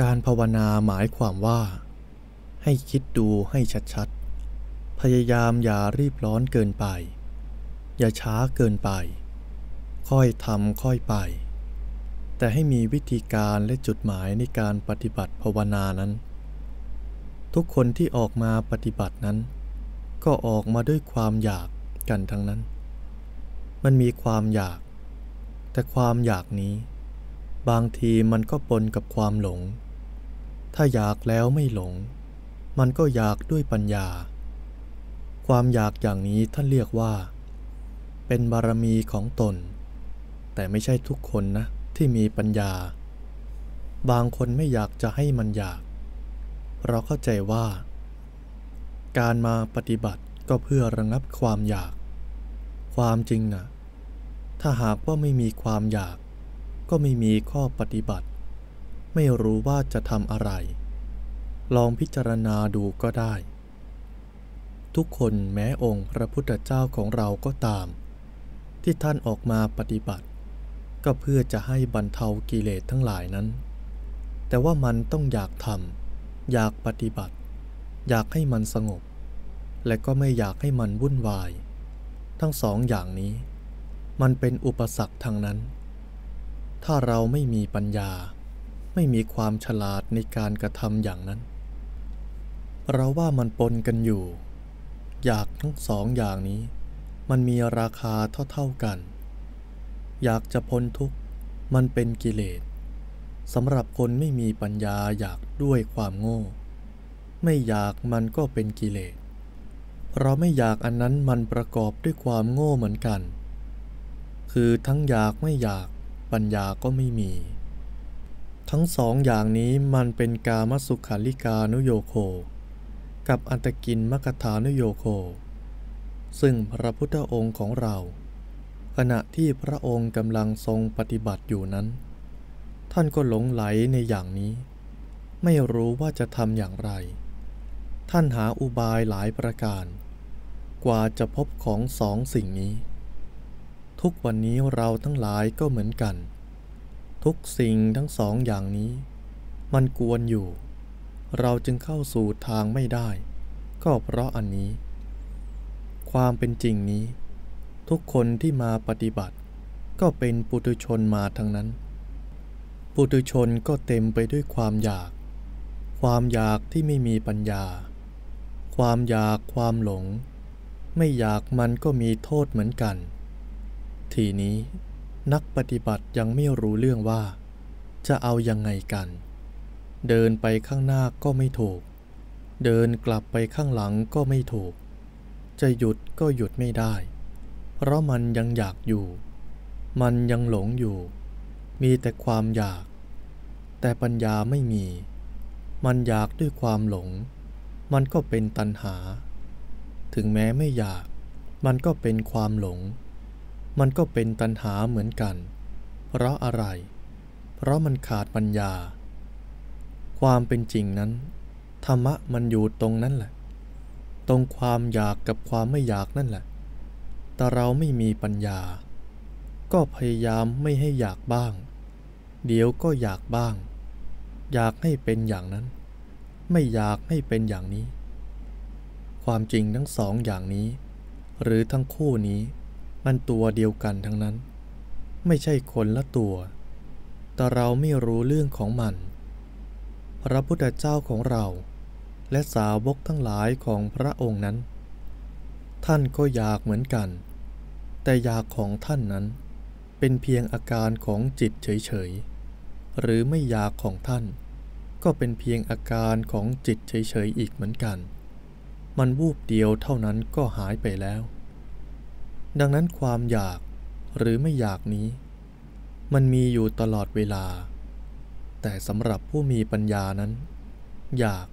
การภาวนาหมายความว่าให้คิดดูให้ชัดๆพยายามอย่ารีบร้อนเกินไปอย่าช้าเกินไปค่อยทำค่อยไปแต่ให้มีวิธีการและจุดหมายในการปฏิบัติภาวนานั้นทุกคนที่ออกมาปฏิบัตินั้นก็ออกมาด้วยความอยากกันทั้งนั้นมันมีความอยากแต่ความอยากนี้บางทีมันก็ปนกับความหลงถ้าอยากแล้วไม่หลงมันก็อยากด้วยปัญญาความอยากอย่างนี้ท่านเรียกว่าเป็นบารมีของตนแต่ไม่ใช่ทุกคนนะที่มีปัญญาบางคนไม่อยากจะให้มันอยากเราเข้าใจว่าการมาปฏิบัติก็เพื่อระงับความอยากความจริงนะถ้าหากว่าไม่มีความอยากก็ไม่มีข้อปฏิบัติไม่รู้ว่าจะทำอะไรลองพิจารณาดูก็ได้ทุกคนแม้องค์พระพุทธเจ้าของเราก็ตามที่ท่านออกมาปฏิบัติก็เพื่อจะให้บรรเทากิเลสทั้งหลายนั้นแต่ว่ามันต้องอยากทำอยากปฏิบัติอยากให้มันสงบและก็ไม่อยากให้มันวุ่นวายทั้งสองอย่างนี้มันเป็นอุปสรรคทางนั้นถ้าเราไม่มีปัญญาไม่มีความฉลาดในการกระทำอย่างนั้นเราว่ามันปนกันอยู่อยากทั้งสองอย่างนี้มันมีราคาเท่าๆกันอยากจะพ้นทุกข์มันเป็นกิเลสสำหรับคนไม่มีปัญญาอยากด้วยความโง่ไม่อยากมันก็เป็นกิเลสเราไม่อยากอันนั้นมันประกอบด้วยความโง่เหมือนกันคือทั้งอยากไม่อยากปัญญาก็ไม่มีทั้งสองอย่างนี้มันเป็นกามสุขาริกานุโยโคกับอันตกินมกถานุโยโคซึ่งพระพุทธองค์ของเราขณะที่พระองค์กำลังทรงปฏิบัติอยู่นั้นท่านก็หลงไหลในอย่างนี้ไม่รู้ว่าจะทำอย่างไรท่านหาอุบายหลายประการกว่าจะพบของสองสิ่งนี้ทุกวันนี้เราทั้งหลายก็เหมือนกันทุกสิ่งทั้งสองอย่างนี้มันกวนอยู่เราจึงเข้าสู่ทางไม่ได้ก็เพราะอันนี้ความเป็นจริงนี้ทุกคนที่มาปฏิบัติก็เป็นปุถุชนมาทั้งนั้นปุถุชนก็เต็มไปด้วยความอยากความอยากที่ไม่มีปัญญาความอยากความหลงไม่อยากมันก็มีโทษเหมือนกันทีนี้นักปฏิบัติยังไม่รู้เรื่องว่าจะเอายังไงกันเดินไปข้างหน้าก็ไม่ถูกเดินกลับไปข้างหลังก็ไม่ถูกจะหยุดก็หยุดไม่ได้เพราะมันยังอยากอยู่มันยังหลงอยู่มีแต่ความอยากแต่ปัญญาไม่มีมันอยากด้วยความหลงมันก็เป็นตัณหาถึงแม้ไม่อยากมันก็เป็นความหลงมันก็เป็นตัณหาเหมือนกันเพราะอะไรเพราะมันขาดปัญญาความเป็นจริงนั้นธรรมะมันอยู่ตรงนั้นแหละตรงความอยากกับความไม่อยากนั่นแหละแต่เราไม่มีปัญญาก็พยายามไม่ให้อยากบ้างเดี๋ยวก็อยากบ้างอยากให้เป็นอย่างนั้นไม่อยากให้เป็นอย่างนี้ความจริงทั้งสองอย่างนี้หรือทั้งคู่นี้มันตัวเดียวกันทั้งนั้นไม่ใช่คนละตัวแต่เราไม่รู้เรื่องของมันพระพุทธเจ้าของเราและสาวกทั้งหลายของพระองค์นั้นท่านก็อยากเหมือนกันแต่อยากของท่านนั้นเป็นเพียงอาการของจิตเฉยๆหรือไม่อยากของท่านก็เป็นเพียงอาการของจิตเฉยๆอีกเหมือนกันมันวูบเดียวเท่านั้นก็หายไปแล้วดังนั้นความอยากหรือไม่อยากนี้มันมีอยู่ตลอดเวลาแต่สำหรับผู้มีปัญญานั้นอยาก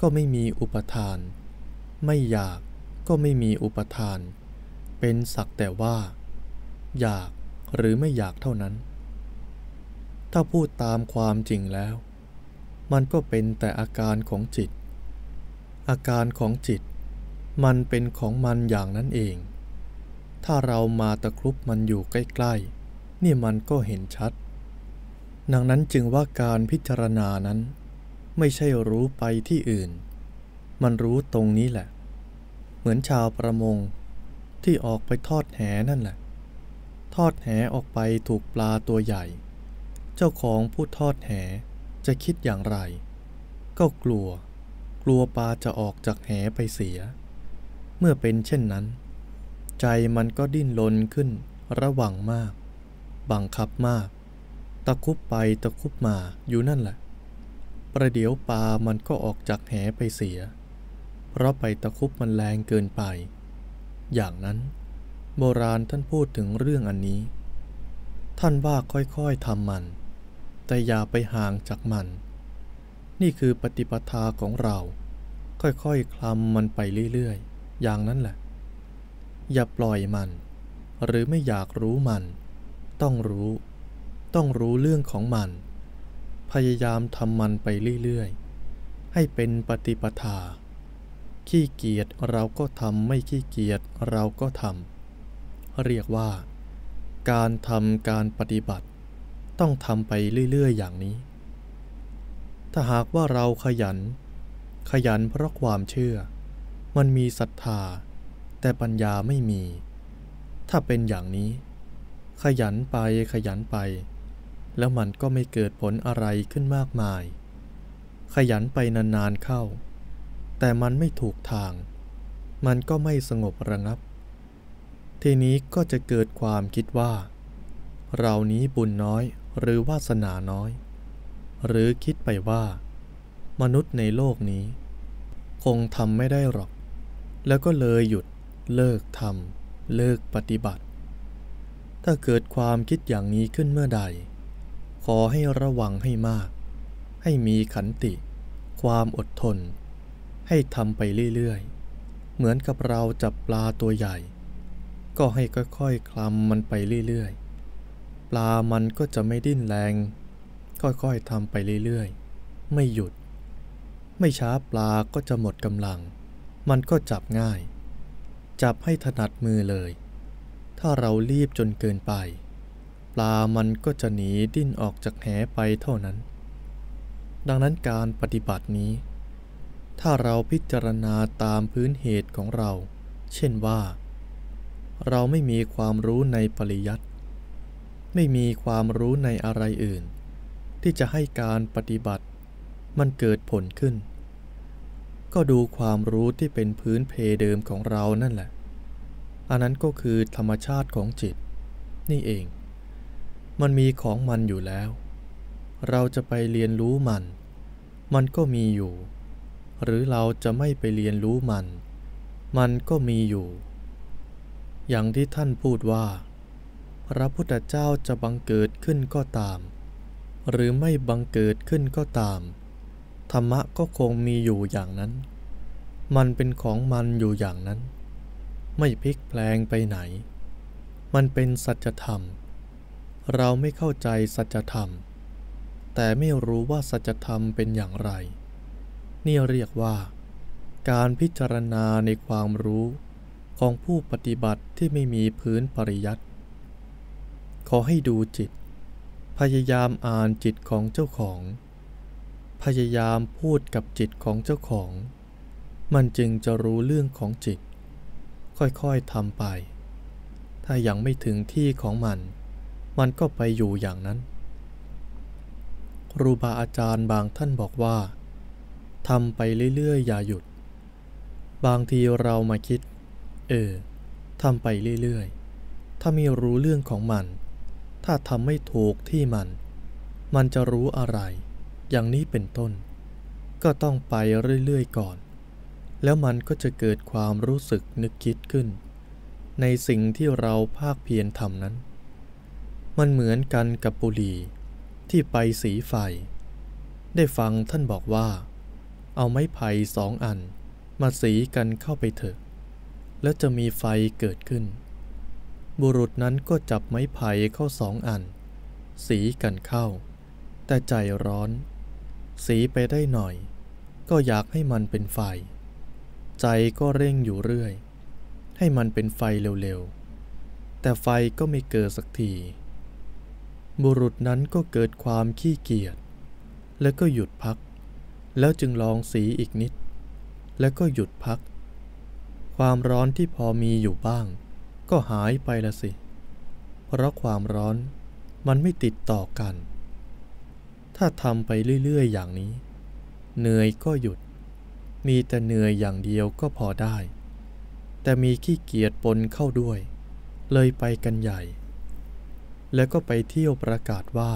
ก็ไม่มีอุปทานไม่อยากก็ไม่มีอุปทานเป็นสักแต่ว่าอยากหรือไม่อยากเท่านั้นถ้าพูดตามความจริงแล้วมันก็เป็นแต่อาการของจิตอาการของจิตมันเป็นของมันอย่างนั้นเองถ้าเรามาตะครุบมันอยู่ใกล้ๆนี่มันก็เห็นชัดดังนั้นจึงว่าการพิจารณานั้น ไม่ใช่รู้ไปที่อื่นมันรู้ตรงนี้แหละเหมือนชาวประมงที่ออกไปทอดแหนั่นแหละทอดแหออกไปถูกปลาตัวใหญ่เจ้าของผู้ทอดแหจะคิดอย่างไรก็กลัวปลาจะออกจากแหไปเสียเมื่อเป็นเช่นนั้นใจมันก็ดิ้นรนขึ้นระวังมากบังคับมากตะคุบไปตะคุบมาอยู่นั่นแหละประเดี๋ยวปลามันก็ออกจากแหไปเสียเพราะไปตะคุบมันแรงเกินไปอย่างนั้นโบราณท่านพูดถึงเรื่องอันนี้ท่านว่าค่อยๆทำมันแต่อย่าไปห่างจากมันนี่คือปฏิปทาของเราค่อยๆ คลำมันไปเรื่อยๆอย่างนั้นแหละอย่าปล่อยมันหรือไม่อยากรู้มันต้องรู้เรื่องของมันพยายามทำมันไปเรื่อยๆให้เป็นปฏิปทาขี้เกียจเราก็ทำไม่ขี้เกียจเราก็ทำเรียกว่าการทำการปฏิบัติต้องทำไปเรื่อยๆอย่างนี้ถ้าหากว่าเราขยันเพราะความเชื่อมันมีศรัทธาแต่ปัญญาไม่มีถ้าเป็นอย่างนี้ขยันไปแล้วมันก็ไม่เกิดผลอะไรขึ้นมากมายขยันไปนานๆเข้าแต่มันไม่ถูกทางมันก็ไม่สงบระงับทีนี้ก็จะเกิดความคิดว่าเรานี้บุญน้อยหรือวาสนาน้อยหรือคิดไปว่ามนุษย์ในโลกนี้คงทำไม่ได้หรอกแล้วก็เลยหยุดเลิกทำเลิกปฏิบัติถ้าเกิดความคิดอย่างนี้ขึ้นเมื่อใดขอให้ระวังให้มากให้มีขันติความอดทนให้ทำไปเรื่อยๆเหมือนกับเราจับปลาตัวใหญ่ก็ให้ค่อยๆคลำมันไปเรื่อยๆปลามันก็จะไม่ดิ้นแรงค่อยๆทำไปเรื่อยๆไม่หยุดไม่ช้าปลาก็จะหมดกำลังมันก็จับง่ายจับให้ถนัดมือเลยถ้าเรารีบจนเกินไปปลามันก็จะหนีดิ้นออกจากแหไปเท่านั้นดังนั้นการปฏิบัตินี้ถ้าเราพิจารณาตามพื้นเหตุของเราเช่นว่าเราไม่มีความรู้ในปริยัติไม่มีความรู้ในอะไรอื่นที่จะให้การปฏิบัติมันเกิดผลขึ้นก็ดูความรู้ที่เป็นพื้นเพเดิมของเรานั่นแหละอันนั้นก็คือธรรมชาติของจิตนี่เองมันมีของมันอยู่แล้วเราจะไปเรียนรู้มันก็มีอยู่หรือเราจะไม่ไปเรียนรู้มันก็มีอยู่อย่างที่ท่านพูดว่าพระพุทธเจ้าจะบังเกิดขึ้นก็ตามหรือไม่บังเกิดขึ้นก็ตามธรรมะก็คงมีอยู่อย่างนั้นมันเป็นของมันอยู่อย่างนั้นไม่พลิกแปลงไปไหนมันเป็นสัจธรรมเราไม่เข้าใจสัจธรรมแต่ไม่รู้ว่าสัจธรรมเป็นอย่างไรนี่เรียกว่าการพิจารณาในความรู้ของผู้ปฏิบัติที่ไม่มีพื้นปริยัติขอให้ดูจิตพยายามอ่านจิตของเจ้าของพยายามพูดกับจิตของเจ้าของมันจึงจะรู้เรื่องของจิตค่อยๆทำไปถ้ายังไม่ถึงที่ของมันก็ไปอยู่อย่างนั้นครูบาอาจารย์บางท่านบอกว่าทำไปเรื่อยๆอย่าหยุดบางทีเรามาคิดทำไปเรื่อยๆถ้าไม่รู้เรื่องของมันถ้าทำไม่ถูกที่มันจะรู้อะไรอย่างนี้เป็นต้นก็ต้องไปเรื่อยๆก่อนแล้วมันก็จะเกิดความรู้สึกนึกคิดขึ้นในสิ่งที่เราภาคเพียรทำนั้นมันเหมือนกันกับบุหรี่ที่ไปสีไฟได้ฟังท่านบอกว่าเอาไม้ไผ่2 อันมาสีกันเข้าไปเถอะแล้วจะมีไฟเกิดขึ้นบุรุษนั้นก็จับไม้ไผ่เข้า2 อันสีกันเข้าแต่ใจร้อนสีไปได้หน่อยก็อยากให้มันเป็นไฟใจก็เร่งอยู่เรื่อยให้มันเป็นไฟเร็วๆแต่ไฟก็ไม่เกิดสักทีบุรุษนั้นก็เกิดความขี้เกียจแล้วก็หยุดพัก แล้วจึงลองสีอีกนิดแล้วก็หยุดพักความร้อนที่พอมีอยู่บ้างก็หายไปละสิเพราะความร้อนมันไม่ติดต่อกันถ้าทำไปเรื่อยๆอย่างนี้เหนื่อยก็หยุดมีแต่เหนื่อยอย่างเดียวก็พอได้แต่มีขี้เกียจปนเข้าด้วยเลยไปกันใหญ่แล้วก็ไปเที่ยวประกาศว่า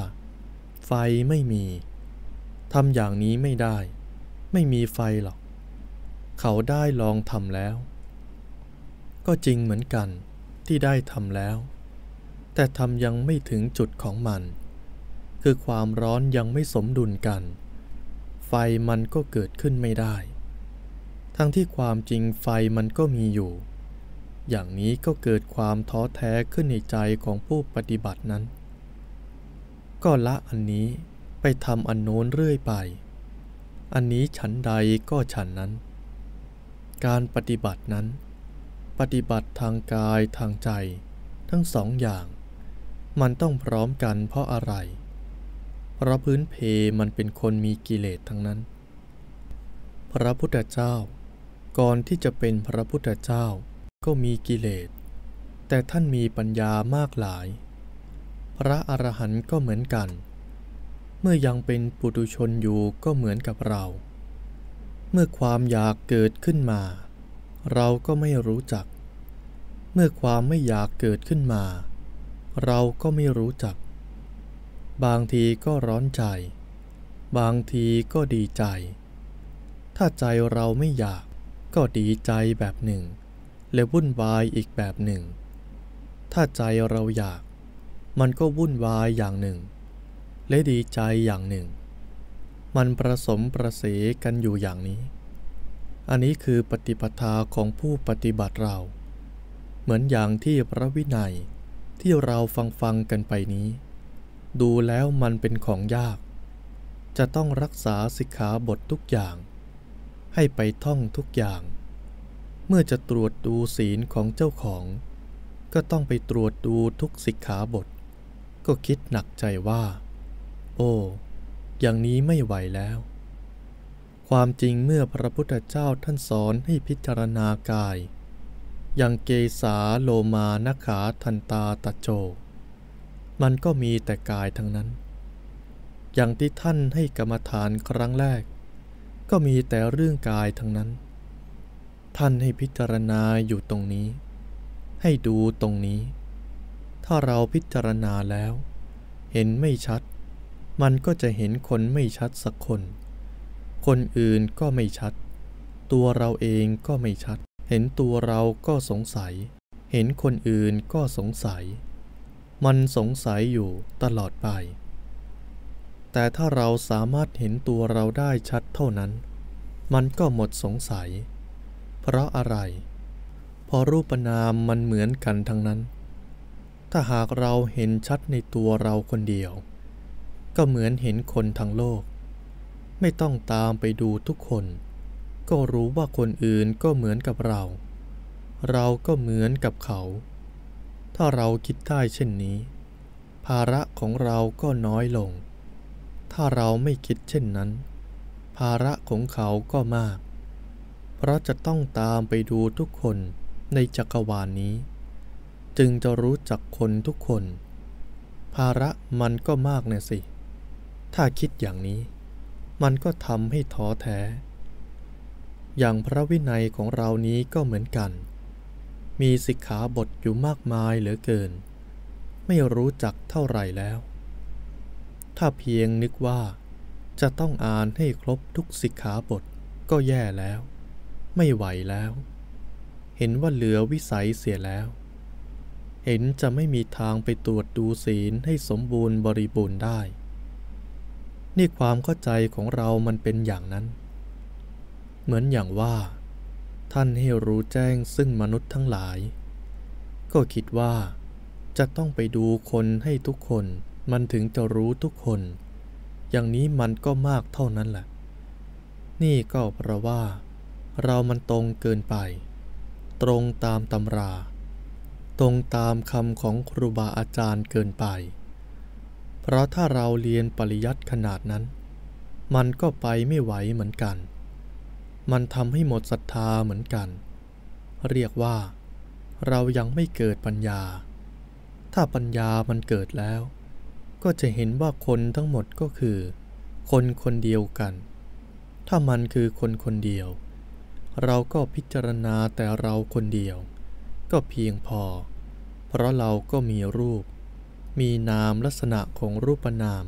ไฟไม่มีทำอย่างนี้ไม่ได้ไม่มีไฟหรอกเขาได้ลองทำแล้วก็จริงเหมือนกันที่ได้ทำแล้วแต่ทำยังไม่ถึงจุดของมันคือความร้อนยังไม่สมดุลกันไฟมันก็เกิดขึ้นไม่ได้ทั้งที่ความจริงไฟมันก็มีอยู่อย่างนี้ก็เกิดความท้อแท้ขึ้นในใจของผู้ปฏิบัตินั้นก็ละอันนี้ไปทำอันโน้นเรื่อยไปอันนี้ฉันใดก็ฉันนั้นการปฏิบัตินั้นปฏิบัติทางกายทางใจทั้งสองอย่างมันต้องพร้อมกันเพราะอะไรเพราะพื้นเพมันเป็นคนมีกิเลสทั้งนั้นพระพุทธเจ้าก่อนที่จะเป็นพระพุทธเจ้าก็มีกิเลสแต่ท่านมีปัญญามากหลายพระอรหันต์ก็เหมือนกันเมื่อยังเป็นปุถุชนอยู่ก็เหมือนกับเราเมื่อความอยากเกิดขึ้นมาเราก็ไม่รู้จักเมื่อความไม่อยากเกิดขึ้นมาเราก็ไม่รู้จักบางทีก็ร้อนใจบางทีก็ดีใจถ้าใจเราไม่อยากก็ดีใจแบบหนึ่งและวุ่นวายอีกแบบหนึ่งถ้าใจเราอยากมันก็วุ่นวายอย่างหนึ่งและดีใจอย่างหนึ่งมันประสมประเสกันอยู่อย่างนี้อันนี้คือปฏิปทาของผู้ปฏิบัติเราเหมือนอย่างที่พระวินัยที่เราฟังกันไปนี้ดูแล้วมันเป็นของยากจะต้องรักษาสิกขาบททุกอย่างให้ไปท่องทุกอย่างเมื่อจะตรวจดูศีลของเจ้าของก็ต้องไปตรวจดูทุกสิกขาบทก็คิดหนักใจว่าโอ้อย่างนี้ไม่ไหวแล้วความจริงเมื่อพระพุทธเจ้าท่านสอนให้พิจารณากายอย่างเกสาโลมานัคขาทันตาตะโจมันก็มีแต่กายทั้งนั้นอย่างที่ท่านให้กรรมฐานครั้งแรกก็มีแต่เรื่องกายทั้งนั้นท่านให้พิจารณาอยู่ตรงนี้ให้ดูตรงนี้ถ้าเราพิจารณาแล้วเห็นไม่ชัดมันก็จะเห็นคนไม่ชัดสักคนคนอื่นก็ไม่ชัดตัวเราเองก็ไม่ชัดเห็นตัวเราก็สงสัยเห็นคนอื่นก็สงสัยมันสงสัยอยู่ตลอดไปแต่ถ้าเราสามารถเห็นตัวเราได้ชัดเท่านั้นมันก็หมดสงสัยเพราะอะไรเพราะรูปนามมันเหมือนกันทั้งนั้นถ้าหากเราเห็นชัดในตัวเราคนเดียวก็เหมือนเห็นคนทั้งโลกไม่ต้องตามไปดูทุกคนก็รู้ว่าคนอื่นก็เหมือนกับเราเราก็เหมือนกับเขาถ้าเราคิดได้เช่นนี้ภาระของเราก็น้อยลงถ้าเราไม่คิดเช่นนั้นภาระของเขาก็มากเพราะจะต้องตามไปดูทุกคนในจักรวาลนี้จึงจะรู้จักคนทุกคนภาระมันก็มากนะสิถ้าคิดอย่างนี้มันก็ทำให้ท้อแท้อย่างพระวินัยของเรานี้ก็เหมือนกันมีสิกขาบทอยู่มากมายเหลือเกินไม่รู้จักเท่าไหร่แล้วถ้าเพียงนึกว่าจะต้องอ่านให้ครบทุกสิกขาบทก็แย่แล้วไม่ไหวแล้วเห็นว่าเหลือวิสัยเสียแล้วเห็นจะไม่มีทางไปตรวจดูศีลให้สมบูรณ์บริบูรณ์ได้นี่ความเข้าใจของเรามันเป็นอย่างนั้นเหมือนอย่างว่าท่านให้รู้แจ้งซึ่งมนุษย์ทั้งหลายก็คิดว่าจะต้องไปดูคนให้ทุกคนมันถึงจะรู้ทุกคนอย่างนี้มันก็มากเท่านั้นแหละนี่ก็เพราะว่าเรามันตรงเกินไปตรงตามตำราตรงตามคำของครูบาอาจารย์เกินไปเพราะถ้าเราเรียนปริยัติขนาดนั้น มันก็ไปไม่ไหวเหมือนกันมันทำให้หมดศรัทธาเหมือนกันเรียกว่าเรายังไม่เกิดปัญญาถ้าปัญญามันเกิดแล้วก็จะเห็นว่าคนทั้งหมดก็คือคนคนเดียวกันถ้ามันคือคนคนเดียวเราก็พิจารณาแต่เราคนเดียวก็เพียงพอเพราะเราก็มีรูปมีนามลักษณะของรูปนาม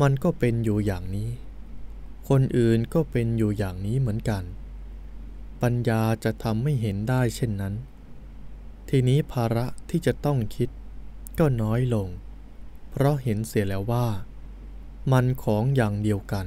มันก็เป็นอยู่อย่างนี้คนอื่นก็เป็นอยู่อย่างนี้เหมือนกันปัญญาจะทำให้เห็นได้เช่นนั้นทีนี้ภาระที่จะต้องคิดก็น้อยลงเพราะเห็นเสียแล้วว่ามันของอย่างเดียวกัน